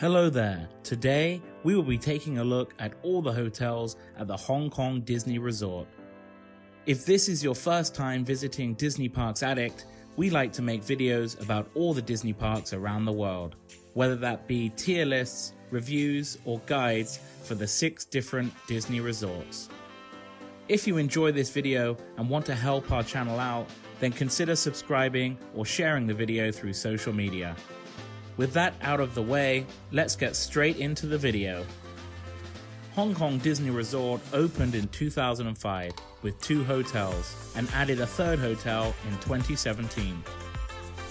Hello there! Today, we will be taking a look at all the hotels at the Hong Kong Disney Resort. If this is your first time visiting Disney Parks Addict, we like to make videos about all the Disney parks around the world, whether that be tier lists, reviews, or guides for the 6 different Disney resorts. If you enjoy this video and want to help our channel out, then consider subscribing or sharing the video through social media. With that out of the way, let's get straight into the video. Hong Kong Disney Resort opened in 2005 with 2 hotels and added a 3rd hotel in 2017.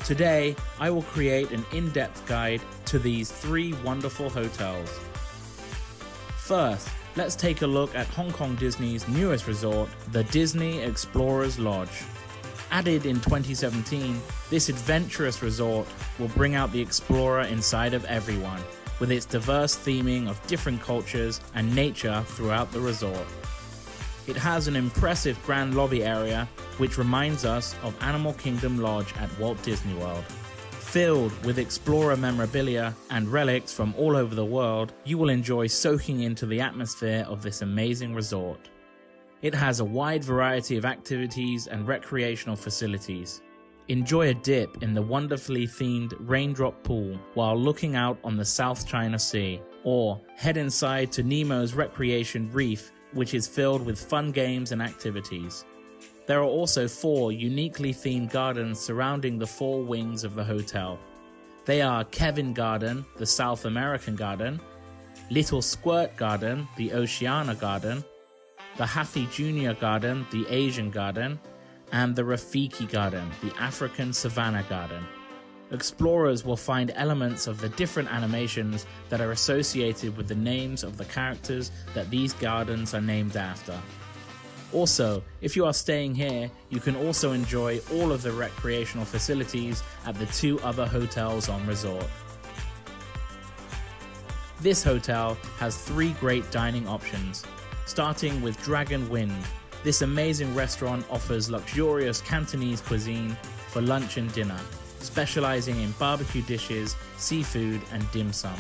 Today, I will create an in-depth guide to these 3 wonderful hotels. First, let's take a look at Hong Kong Disney's newest resort, the Disney Explorers Lodge. Added in 2017, this adventurous resort will bring out the explorer inside of everyone, with its diverse theming of different cultures and nature throughout the resort. It has an impressive grand lobby area, which reminds us of Animal Kingdom Lodge at Walt Disney World. Filled with explorer memorabilia and relics from all over the world, you will enjoy soaking into the atmosphere of this amazing resort. It has a wide variety of activities and recreational facilities. Enjoy a dip in the wonderfully themed raindrop pool while looking out on the South China Sea, or head inside to Nemo's Recreation Reef, which is filled with fun games and activities. There are also 4 uniquely themed gardens surrounding the 4 wings of the hotel. They are Kevin Garden, the South American Garden, Little Squirt Garden, the Oceana Garden, the Hathi Junior Garden, the Asian Garden, and the Rafiki Garden, the African Savannah Garden. Explorers will find elements of the different animations that are associated with the names of the characters that these gardens are named after. Also, if you are staying here, you can also enjoy all of the recreational facilities at the 2 other hotels on resort. This hotel has 3 great dining options, starting with Dragon Wind. This amazing restaurant offers luxurious Cantonese cuisine for lunch and dinner, specializing in barbecue dishes, seafood, and dim sum.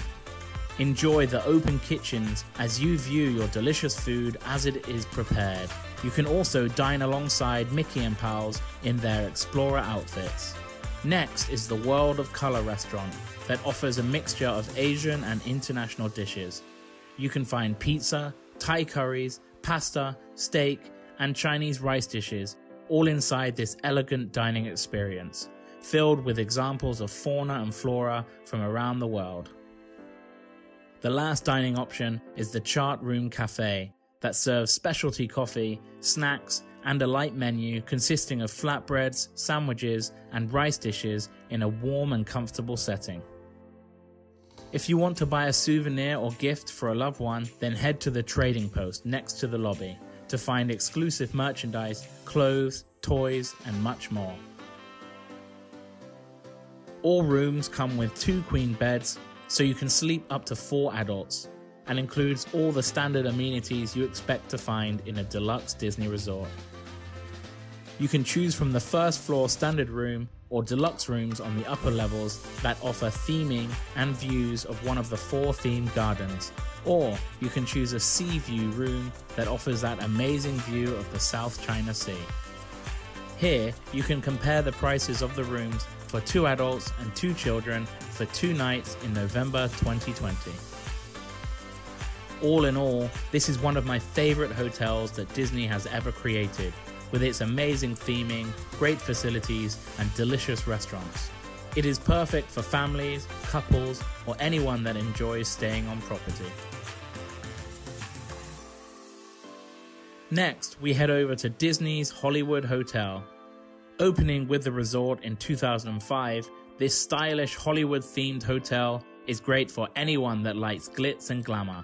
Enjoy the open kitchens as you view your delicious food as it is prepared. You can also dine alongside Mickey and pals in their explorer outfits. Next is the World of Color restaurant that offers a mixture of Asian and international dishes. You can find pizza, Thai curries, pasta, steak, and Chinese rice dishes, all inside this elegant dining experience, filled with examples of fauna and flora from around the world. The last dining option is the Chart Room Cafe, that serves specialty coffee, snacks, and a light menu consisting of flatbreads, sandwiches, and rice dishes in a warm and comfortable setting. If you want to buy a souvenir or gift for a loved one, then head to the trading post next to the lobby to find exclusive merchandise, clothes, toys, and much more. All rooms come with 2 queen beds, so you can sleep up to 4 adults, and includes all the standard amenities you expect to find in a deluxe Disney resort. You can choose from the 1st floor standard room or deluxe rooms on the upper levels that offer theming and views of one of the 4 themed gardens, or you can choose a sea view room that offers that amazing view of the South China Sea. Here, you can compare the prices of the rooms for 2 adults and 2 children for 2 nights in November 2020. All in all, this is one of my favorite hotels that Disney has ever created, with its amazing theming, great facilities, and delicious restaurants. It is perfect for families, couples, or anyone that enjoys staying on property. Next, we head over to Disney's Hollywood Hotel. Opening with the resort in 2005, this stylish Hollywood-themed hotel is great for anyone that likes glitz and glamour.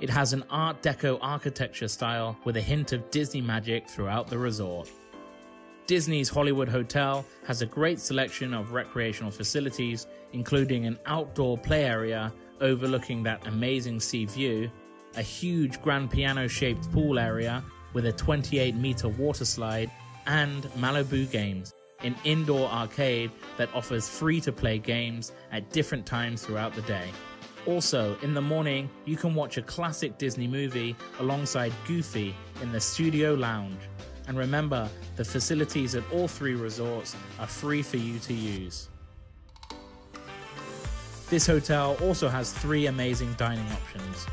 It has an Art Deco architecture style with a hint of Disney magic throughout the resort. Disney's Hollywood Hotel has a great selection of recreational facilities, including an outdoor play area overlooking that amazing sea view, a huge grand piano-shaped pool area with a 28-meter water slide, and Malibu Games, an indoor arcade that offers free-to-play games at different times throughout the day. Also, in the morning, you can watch a classic Disney movie alongside Goofy in the Studio Lounge. And remember, the facilities at all three resorts are free for you to use. This hotel also has three amazing dining options.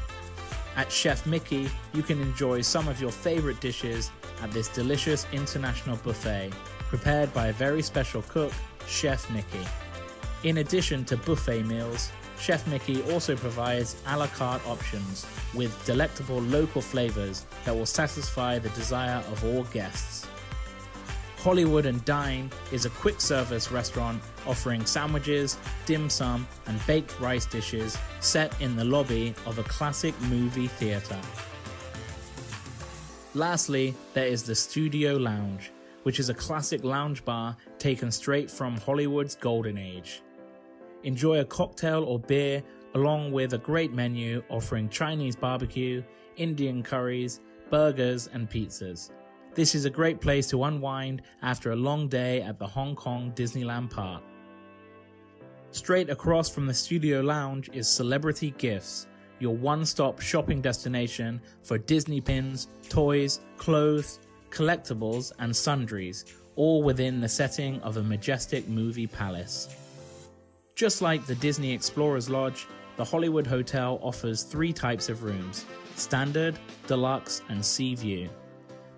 At Chef Mickey, you can enjoy some of your favorite dishes at this delicious international buffet, prepared by a very special cook, Chef Mickey. In addition to buffet meals, Chef Mickey also provides a la carte options with delectable local flavors that will satisfy the desire of all guests. Hollywood and Dine is a quick service restaurant offering sandwiches, dim sum, and baked rice dishes set in the lobby of a classic movie theater. Lastly, there is the Studio Lounge, which is a classic lounge bar taken straight from Hollywood's golden age. Enjoy a cocktail or beer along with a great menu offering Chinese barbecue, Indian curries, burgers and pizzas. This is a great place to unwind after a long day at the Hong Kong Disneyland Park. Straight across from the Studio Lounge is Celebrity Gifts, your one-stop shopping destination for Disney pins, toys, clothes, collectibles and sundries, all within the setting of a majestic movie palace. Just like the Disney Explorers Lodge, the Hollywood Hotel offers three types of rooms: Standard, Deluxe, and Sea View.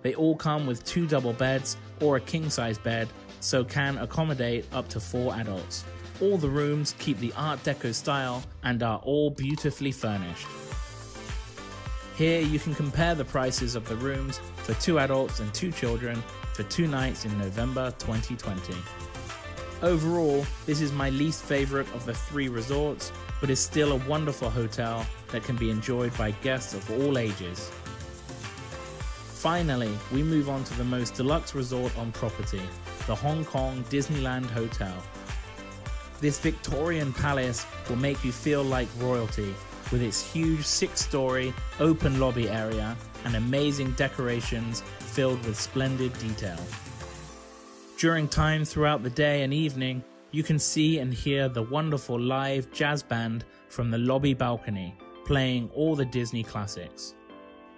They all come with two double beds or a king-size bed, so can accommodate up to 4 adults. All the rooms keep the Art Deco style and are all beautifully furnished. Here you can compare the prices of the rooms for 2 adults and 2 children for 2 nights in November 2020. Overall, this is my least favorite of the 3 resorts, but is still a wonderful hotel that can be enjoyed by guests of all ages. Finally, we move on to the most deluxe resort on property, the Hong Kong Disneyland Hotel. This Victorian palace will make you feel like royalty, with its huge 6-story open lobby area and amazing decorations filled with splendid detail. During time throughout the day and evening, you can see and hear the wonderful live jazz band from the lobby balcony, playing all the Disney classics.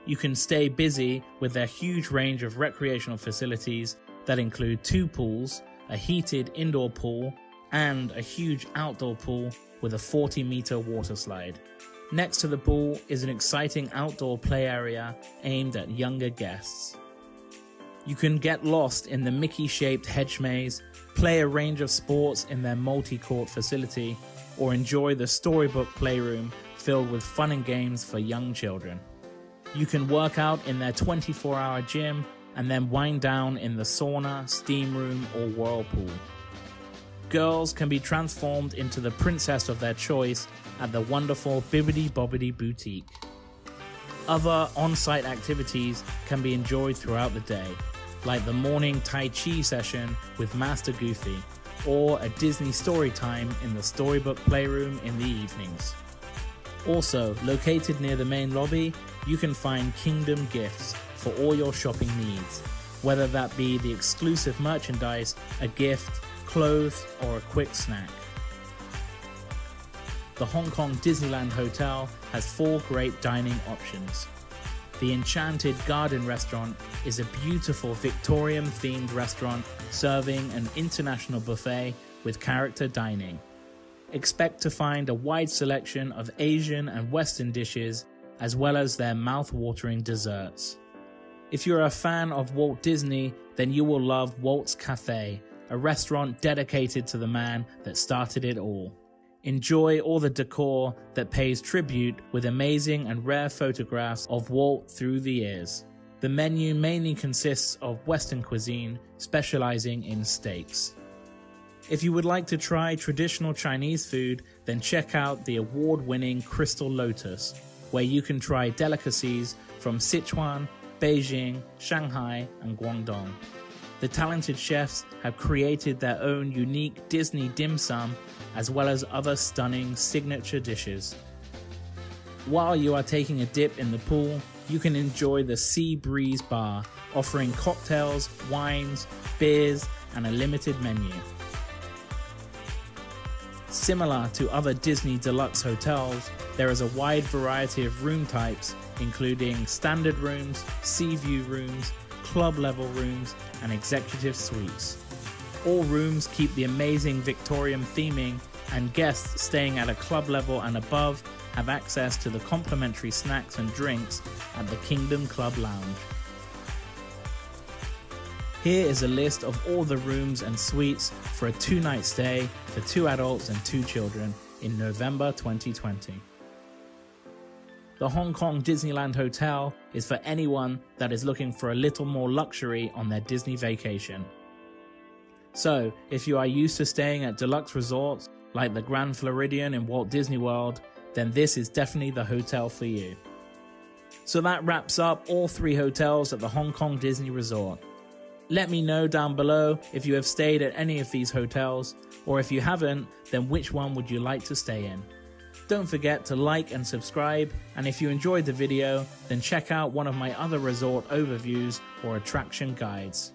You can stay busy with their huge range of recreational facilities that include 2 pools, a heated indoor pool, and a huge outdoor pool with a 40-meter water slide. Next to the pool is an exciting outdoor play area aimed at younger guests. You can get lost in the Mickey-shaped hedge maze, play a range of sports in their multi-court facility, or enjoy the storybook playroom filled with fun and games for young children. You can work out in their 24-hour gym and then wind down in the sauna, steam room, or whirlpool. Girls can be transformed into the princess of their choice at the wonderful Bibbidi-Bobbidi Boutique. Other on-site activities can be enjoyed throughout the day, like the morning Tai Chi session with Master Goofy, or a Disney story time in the storybook playroom in the evenings. Also, located near the main lobby, you can find Kingdom Gifts for all your shopping needs, whether that be the exclusive merchandise, a gift, clothes, or a quick snack. The Hong Kong Disneyland Hotel has 4 great dining options. The Enchanted Garden Restaurant is a beautiful Victorian-themed restaurant serving an international buffet with character dining. Expect to find a wide selection of Asian and Western dishes, as well as their mouth-watering desserts. If you're a fan of Walt Disney, then you will love Walt's Cafe, a restaurant dedicated to the man that started it all. Enjoy all the decor that pays tribute with amazing and rare photographs of Walt through the years. The menu mainly consists of Western cuisine, specializing in steaks. If you would like to try traditional Chinese food, then check out the award-winning Crystal Lotus, where you can try delicacies from Sichuan, Beijing, Shanghai, and Guangdong. The talented chefs have created their own unique Disney dim sum, as well as other stunning signature dishes. While you are taking a dip in the pool, you can enjoy the Sea Breeze Bar, offering cocktails, wines, beers, and a limited menu. similar to other Disney deluxe hotels, there is a wide variety of room types, including standard rooms, sea view rooms, club level rooms, and executive suites. All rooms keep the amazing Victorian theming, and guests staying at a club level and above have access to the complimentary snacks and drinks at the Kingdom Club Lounge. Here is a list of all the rooms and suites for a two-night stay for 2 adults and 2 children in November 2020. The Hong Kong Disneyland Hotel is for anyone that is looking for a little more luxury on their Disney vacation. So, if you are used to staying at deluxe resorts like the Grand Floridian in Walt Disney World, then this is definitely the hotel for you. So that wraps up all 3 hotels at the Hong Kong Disney Resort. Let me know down below if you have stayed at any of these hotels, or if you haven't, then which one would you like to stay in? Don't forget to like and subscribe, and if you enjoyed the video, then check out one of my other resort overviews or attraction guides.